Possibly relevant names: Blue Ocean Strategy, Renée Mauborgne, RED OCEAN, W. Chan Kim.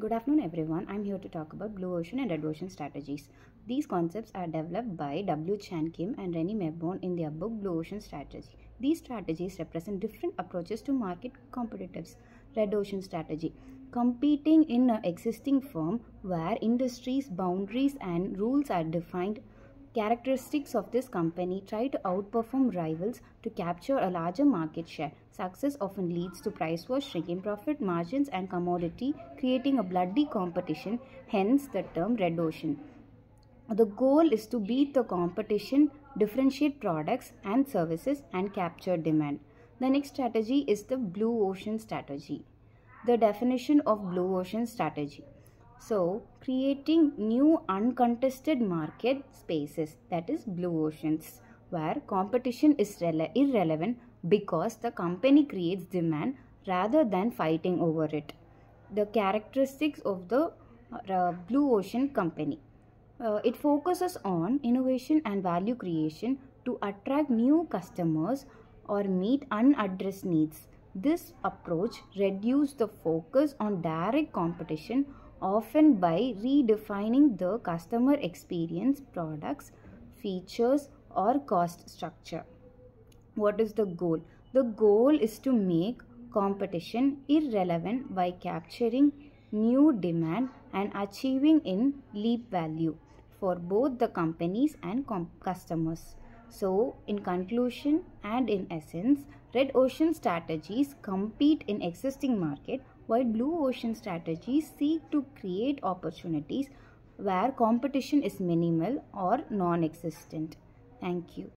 Good afternoon everyone, I'm here to talk about blue ocean and red ocean strategies. These concepts are developed by W. Chan Kim and Renée Mauborgne in their book Blue Ocean Strategy. These strategies represent different approaches to market competitiveness. Red ocean strategy. Competing in an existing firm where industries, boundaries and rules are defined. Characteristics of this company try to outperform rivals to capture a larger market share. Success often leads to price wars, shrinking profit margins and commodity, creating a bloody competition, hence the term red ocean. The goal is to beat the competition, differentiate products and services and capture demand. The next strategy is the blue ocean strategy. The definition of blue ocean strategy. So, creating new uncontested market spaces, that is blue oceans, where competition is irrelevant because the company creates demand rather than fighting over it. The characteristics of the blue ocean company. It focuses on innovation and value creation to attract new customers or meet unaddressed needs. This approach reduces the focus on direct competition, often by redefining the customer experience, products, features or cost structure. What is the goal? The goal is to make competition irrelevant by capturing new demand and achieving in leap value for both the companies and customers. So, in conclusion and in essence, red ocean strategies compete in existing market, while blue ocean strategies seek to create opportunities where competition is minimal or non-existent. Thank you.